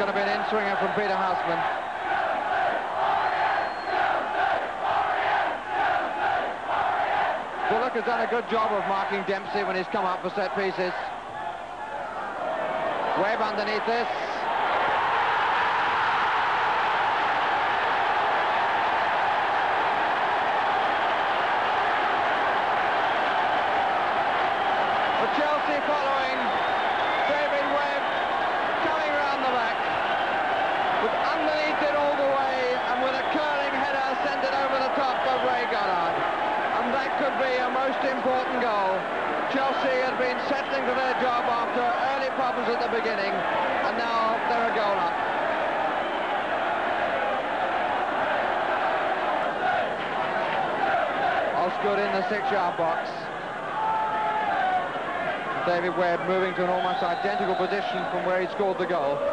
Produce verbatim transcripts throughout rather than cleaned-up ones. going to be an in-swinger from Peter Hausman. Bullock has done a good job of marking Dempsey when he's come up for set pieces. Webb underneath this. Chelsea following, David Webb coming round the back, with underneath it all the way, and with a curling header sent it over the top of Ray Goddard, and that could be a most important goal. Chelsea had been settling to their job after early problems at the beginning, and now they're a goal up. Osgood in the six-yard box. David Webb moving to an almost identical position from where he scored the goal. And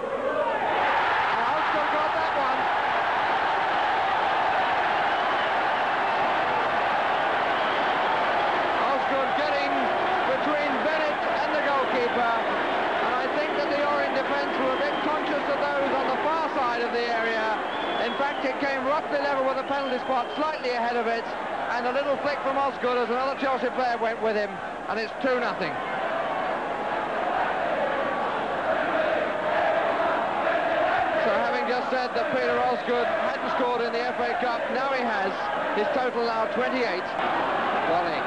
Osgood got that one. Osgood getting between Bennett and the goalkeeper, and I think that the Orient defence were a bit conscious of those on the far side of the area. In fact, it came roughly level with the penalty spot, slightly ahead of it. And a little flick from Osgood as another Chelsea player went with him, and it's two nothing. So having just said that Peter Osgood hadn't scored in the F A Cup, now he has. His total now twenty-eight. Volley.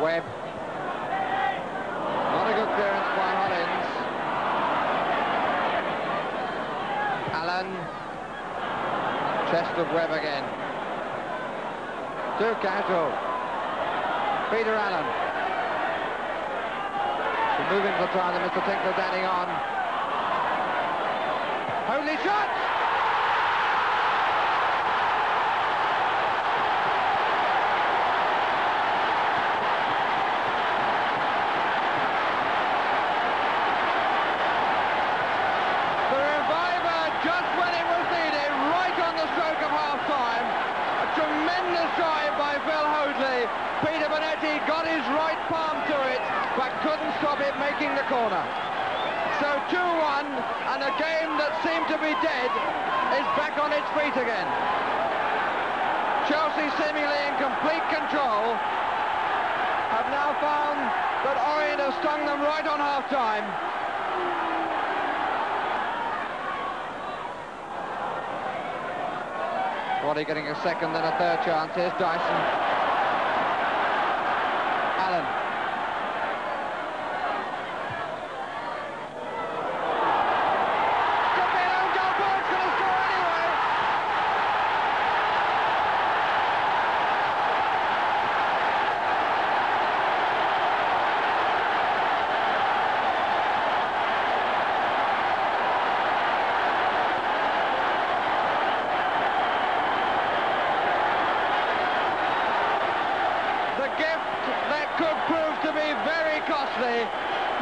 Webb. Not a good clearance by Hollins. Allen. Chest of Webb again. Too casual. Peter Allen. She's moving for time, and Mister Tinkler standing on. Hoadley shot! The reviver just when it was needed, right on the stroke of half-time. Tremendous drive by Phil Hoadley. Peter Bonetti got his right palm to it, but couldn't stop it making the corner. So two one, and a game that seemed to be dead is back on its feet again. Chelsea, seemingly in complete control, have now found that Orient have stung them right on half-time. Roddy getting a second, then a third chance. Here's Dyson. Allen. Could be an own goal, but it's going to score anyway.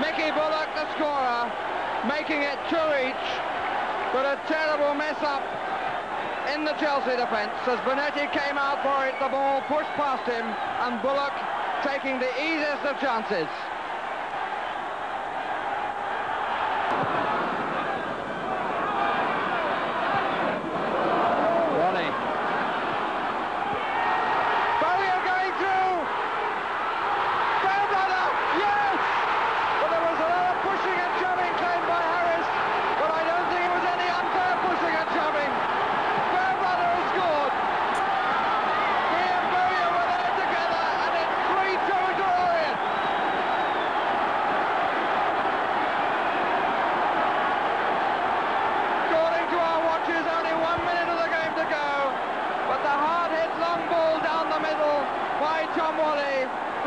Mickey Bullock, the scorer, making it two each, but a terrible mess up in the Chelsea defence as Bonetti came out for it. The ball pushed past him, and Bullock taking the easiest of chances.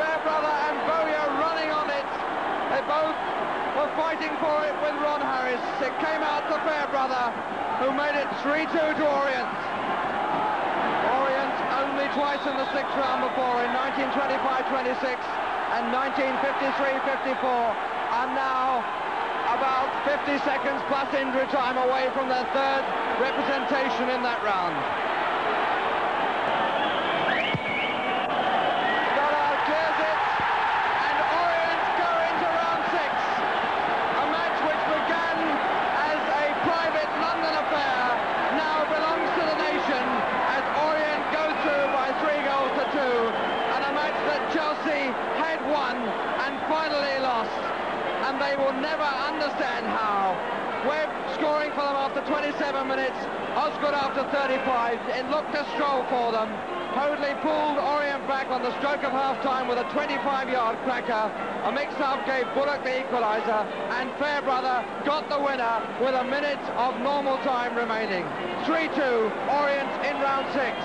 Fairbrother and Bowyer running on it. They both were fighting for it with Ron Harris. It came out to Fairbrother, who made it three two to Orient. Orient only twice in the sixth round before, in nineteen twenty-five twenty-six and nineteen fifty-three fifty-four, are now about fifty seconds plus injury time away from their third representation in that round. Six. will never understand how. Webb scoring for them after twenty-seven minutes, Osgood after thirty-five, and looked to stroll for them. Hoadley pulled Orient back on the stroke of half-time with a twenty-five-yard cracker. A mix-up gave Bullock the equaliser, and Fairbrother got the winner with a minute of normal time remaining. three two, Orient in round six.